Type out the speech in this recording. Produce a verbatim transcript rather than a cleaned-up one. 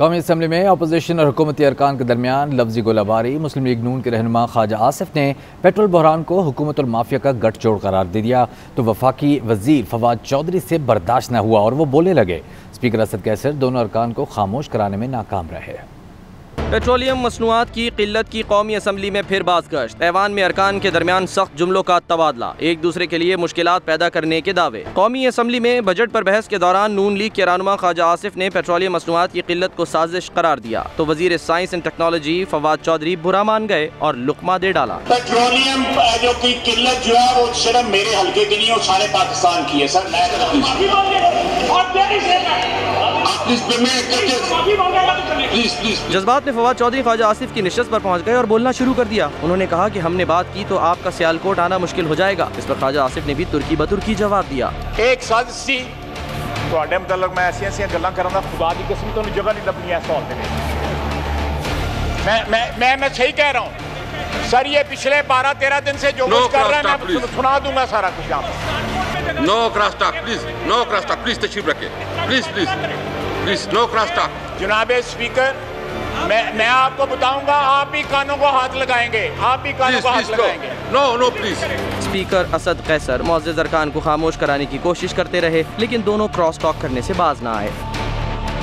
कौमी असम्बली में अपोजिशन और हुकूमती अरकान के दरमियान लफ्जी गोलाबारी। मुस्लिम लीग नून के रहनुमा ख्वाजा आसिफ ने पेट्रोल बहरान को हुकूमत और माफिया का गठजोड़ करार दे दिया तो वफाकी वजीर फवाद चौधरी से बर्दाश्त न हुआ और वो बोलने लगे। स्पीकर असद कैसर दोनों अरकान को खामोश कराने में नाकाम रहे। पेट्रोलियम मसनूआत की किल्लत की कौमी असम्बली में फिर बाज़गश्त। तैवान में अरकान के दरमियान सख्त जुमलों का तबादला, एक दूसरे के लिए मुश्किलात पैदा करने के दावे। कौमी असम्बली में बजट पर बहस के दौरान नून लीग के रहनुमा ख्वाजा आसिफ ने पेट्रोलियम मसनूआत की किल्लत को साजिश करार दिया तो वजीर science and technology Fawad Chaudhry बुरा मान गए और लुकमा दे डाला। पेट्रोलियम जो की किल्लत जो है वो सिर्फ मेरे हल्के की नहीं, सारे पाकिस्तान की है सर। जज्बात में फवाद चौधरी ख्वाजा आसिफ की निश्चित पर पहुंच गए और बोलना शुरू कर दिया। उन्होंने कहा कि हमने बात की तो आपका सियालकोट आना मुश्किल हो जाएगा। इस पर ख्वाजा आसिफ ने भी तुर्की बतुर्की जवाब दिया। एक साजिश मतलब मैं ऐसी ऐसी गल्लां करूंगा खुदा दी कसम तोनू जगह नहीं लभनी ऐसा होते में। मैं मैं मैं मैं सही कह रहा हूं सर, ये पिछले बारह तेरह दिन से जो कुछ कर रहा है मैं सुना दूंगा सारा कुछ। आप no cross talk please, no cross talk please, तशरीफ रखें please please please, no cross talk. जनाबे स्पीकर मैं मैं आपको बताऊंगा, आप ही कानों को हाथ लगाएंगे, आप ही कानों को हाथ लगाएंगे। No no please. Speaker Asad Qaiser मुअज़्ज़िज़ अरकान को खामोश कराने की कोशिश करते रहे लेकिन दोनों क्रॉस टॉक करने से बाज ना आए।